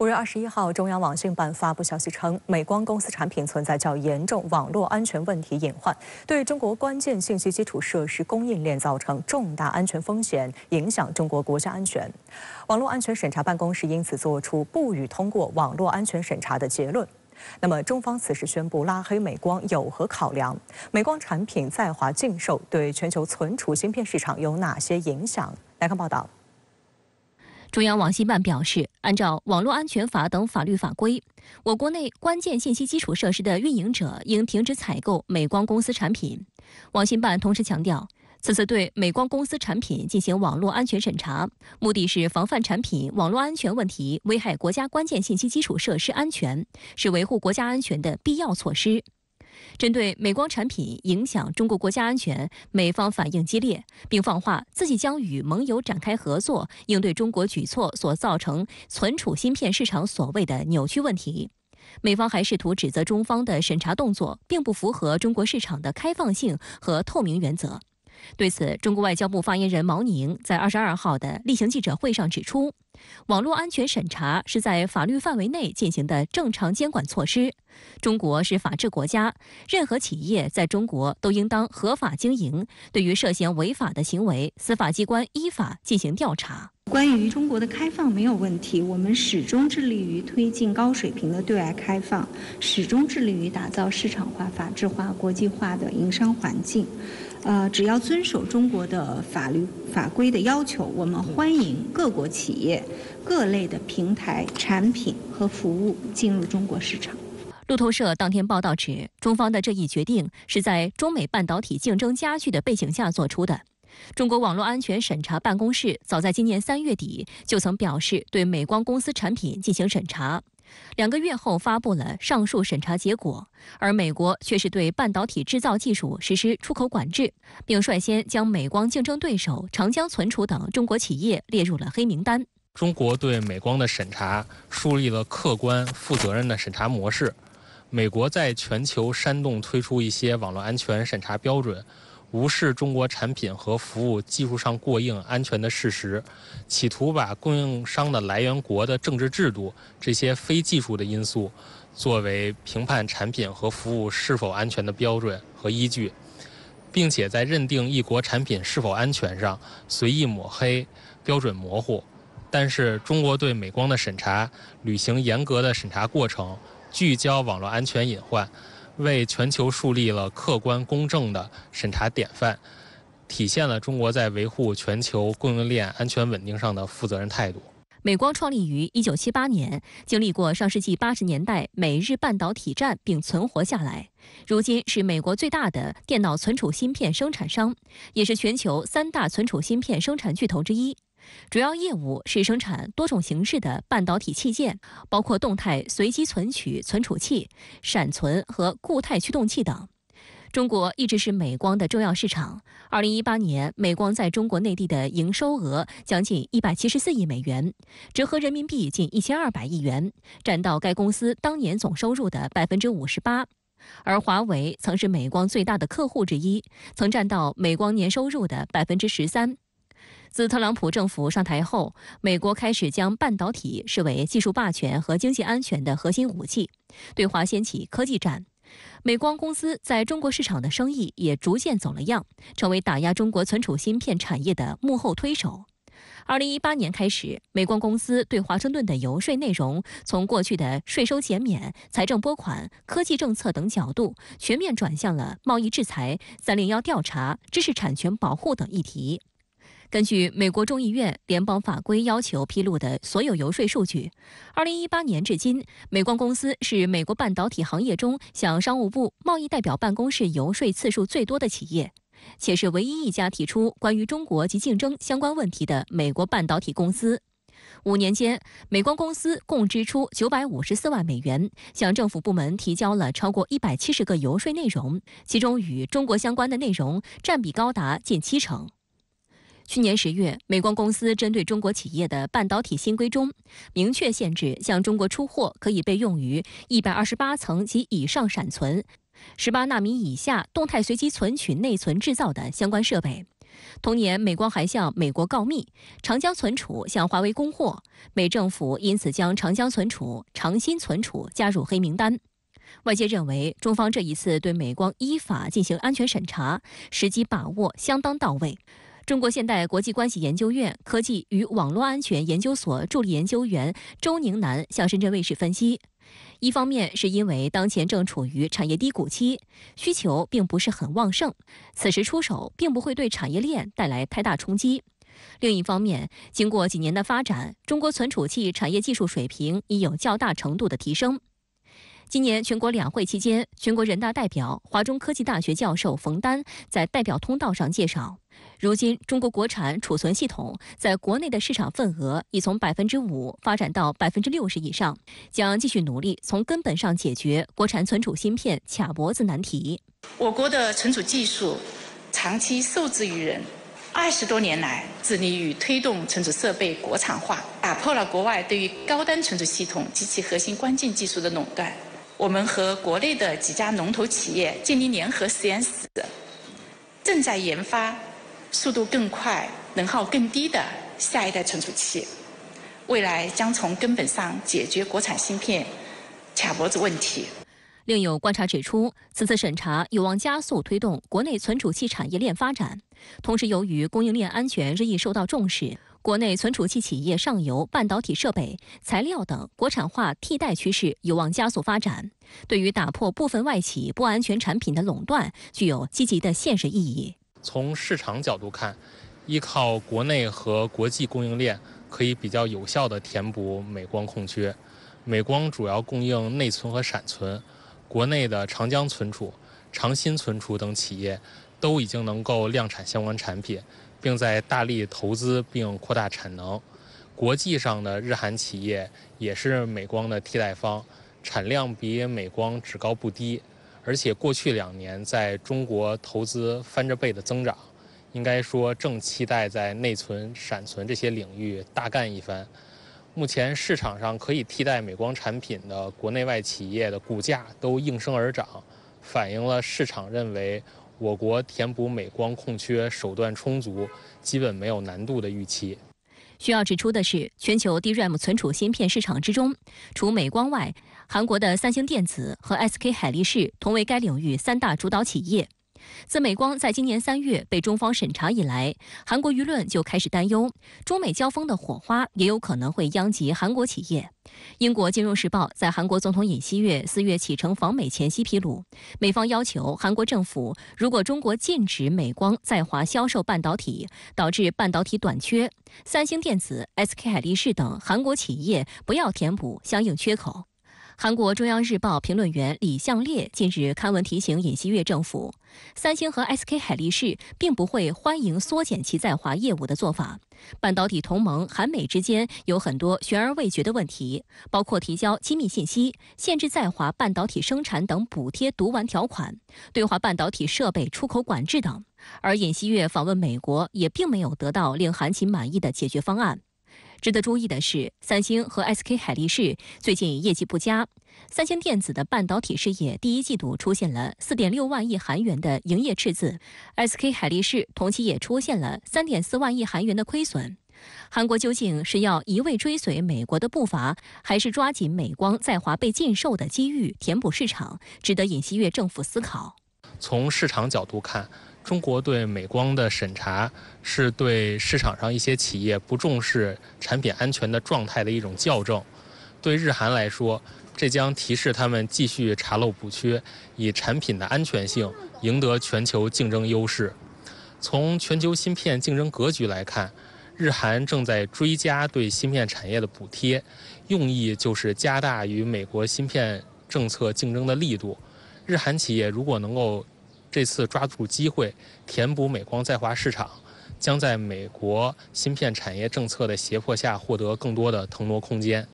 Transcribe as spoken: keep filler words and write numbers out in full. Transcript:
五月二十一号，中央网信办发布消息称，美光公司产品存在较严重网络安全问题隐患，对中国关键信息基础设施供应链造成重大安全风险，影响中国国家安全。网络安全审查办公室因此作出不予通过网络安全审查的结论。 那么，中方此时宣布拉黑美光有何考量？美光产品在华禁售对全球存储芯片市场有哪些影响？来看报道。中央网信办表示，按照《网络安全法》等法律法规，我国内关键信息基础设施的运营者应停止采购美光公司产品。网信办同时强调，此次对美光公司产品进行网络安全审查，目的是防范产品网络安全问题危害国家关键信息基础设施安全，是维护国家安全的必要措施。针对美光产品影响中国国家安全，美方反应激烈，并放话自己将与盟友展开合作，应对中国举措所造成存储芯片市场所谓的扭曲问题。 美方还试图指责中方的审查动作并不符合中国市场的开放性和透明原则。对此，中国外交部发言人毛宁在二十二号的例行记者会上指出，网络安全审查是在法律范围内进行的正常监管措施。中国是法治国家，任何企业在中国都应当合法经营。对于涉嫌违法的行为，司法机关依法进行调查。 关于中国的开放没有问题，我们始终致力于推进高水平的对外开放，始终致力于打造市场化、法治化、国际化的营商环境。呃，只要遵守中国的法律法规的要求，我们欢迎各国企业、各类的平台、产品和服务进入中国市场。 路透社当天报道指，中方的这一决定是在中美半导体竞争加剧的背景下做出的。 中国网络安全审查办公室早在今年三月底就曾表示对美光公司产品进行审查，两个月后发布了上述审查结果，而美国却是对半导体制造技术实施出口管制，并率先将美光竞争对手长江存储等中国企业列入了黑名单。中国对美光的审查树立了客观、负责任的审查模式，美国在全球煽动推出一些网络安全审查标准。 无视中国产品和服务技术上过硬、安全的事实，企图把供应商的来源国的政治制度这些非技术的因素，作为评判产品和服务是否安全的标准和依据，并且在认定一国产品是否安全上随意抹黑、标准模糊。但是，中国对美光的审查履行严格的审查过程，聚焦网络安全隐患。 为全球树立了客观公正的审查典范，体现了中国在维护全球供应链安全稳定上的负责任态度。美光创立于一九七八年，经历过上世纪八十年代美日半导体战并存活下来，如今是美国最大的电脑存储芯片生产商，也是全球三大存储芯片生产巨头之一。 主要业务是生产多种形式的半导体器件，包括动态随机存取存储器、闪存和固态驱动器等。中国一直是美光的重要市场。二零一八年，美光在中国内地的营收额将近一百七十四亿美元，折合人民币近 一千二百亿元，占到该公司当年总收入的 百分之五十八。 而华为曾是美光最大的客户之一，曾占到美光年收入的 百分之十三。 自特朗普政府上台后，美国开始将半导体视为技术霸权和经济安全的核心武器，对华掀起科技战。美光公司在中国市场的生意也逐渐走了样，成为打压中国存储芯片产业的幕后推手。二零一八年开始，美光公司对华盛顿的游说内容，从过去的税收减免、财政拨款、科技政策等角度，全面转向了贸易制裁、三零一调查、知识产权保护等议题。 根据美国众议院联邦法规要求披露的所有游说数据， 二零一八年至今，美光公司是美国半导体行业中向商务部贸易代表办公室游说次数最多的企业，且是唯一一家提出关于中国及竞争相关问题的美国半导体公司。五年间，美光公司共支出九百五十四万美元，向政府部门提交了超过一百七十个游说内容，其中与中国相关的内容占比高达近七成。 去年十月，美光公司针对中国企业的半导体新规中，明确限制向中国出货可以被用于一百二十八层及以上闪存、十八纳米以下动态随机存取内存制造的相关设备，同年，美光还向美国告密，长江存储向华为供货，美政府因此将长江存储、长鑫存储加入黑名单。外界认为，中方这一次对美光依法进行安全审查，时机把握相当到位。 中国现代国际关系研究院科技与网络安全研究所助理研究员周宁南向深圳卫视分析，一方面是因为当前正处于产业低谷期，需求并不是很旺盛，此时出手并不会对产业链带来太大冲击；另一方面，经过几年的发展，中国存储器产业技术水平已有较大程度的提升。 今年全国两会期间，全国人大代表、华中科技大学教授冯丹在代表通道上介绍，如今中国国产储存系统在国内的市场份额已从 百分之五 发展到 百分之六十 以上，将继续努力从根本上解决国产存储芯片卡脖子难题。我国的存储技术长期受制于人，二十多年来致力于推动存储设备国产化，打破了国外对于高端存储系统及其核心关键技术的垄断。 我们和国内的几家龙头企业建立联合实验室，正在研发速度更快、能耗更低的下一代存储器，未来将从根本上解决国产芯片卡脖子问题。另有观察指出，此次审查有望加速推动国内存储器产业链发展，同时由于供应链安全日益受到重视。 国内存储器企业上游半导体设备、材料等国产化替代趋势有望加速发展，对于打破部分外企不安全产品的垄断具有积极的现实意义。从市场角度看，依靠国内和国际供应链可以比较有效地填补美光空缺。美光主要供应内存和闪存，国内的长江存储、长鑫存储等企业都已经能够量产相关产品。 并在大力投资并扩大产能，国际上的日韩企业也是美光的替代方，产量比美光只高不低，而且过去两年在中国投资翻着倍的增长，应该说正期待在内存、闪存这些领域大干一番。目前市场上可以替代美光产品的国内外企业的股价都应声而涨，反映了市场认为。 我国填补美光空缺手段充足，基本没有难度的预期。需要指出的是，全球 D RAM 存储芯片市场之中，除美光外，韩国的三星电子和 S K 海力士同为该领域三大主导企业。自美光在今年三月被中方审查以来，韩国舆论就开始担忧，中美交锋的火花也有可能会殃及韩国企业。 英国《金融时报》在韩国总统尹锡悦四月启程访美前夕披露，美方要求韩国政府，如果中国禁止美光在华销售半导体，导致半导体短缺，三星电子、S K 海力士等韩国企业不要填补相应缺口。韩国中央日报评论员李相烈近日刊文提醒尹锡悦政府，三星和 S K 海力士并不会欢迎缩减其在华业务的做法。 半导体同盟韩美之间有很多悬而未决的问题，包括提交机密信息、限制在华半导体生产等补贴毒丸条款、对华半导体设备出口管制等。而尹锡悦访问美国也并没有得到令韩企满意的解决方案。值得注意的是，三星和 S K 海力士最近业绩不佳。三星电子的半导体事业第一季度出现了 四点六万亿韩元的营业赤字 ，S K 海力士同期也出现了 三点四万亿韩元的亏损。韩国究竟是要一味追随美国的步伐，还是抓紧美光在华被禁售的机遇填补市场，值得尹锡悦政府思考。从市场角度看， 中国对美光的审查是对市场上一些企业不重视产品安全的状态的一种校正。对日韩来说，这将提示他们继续查漏补缺，以产品的安全性赢得全球竞争优势。从全球芯片竞争格局来看，日韩正在追加对芯片产业的补贴，用意就是加大与美国芯片政策竞争的力度。日韩企业如果能够 这次抓住机会填补美光在华市场，将在美国芯片产业政策的胁迫下获得更多的腾挪空间。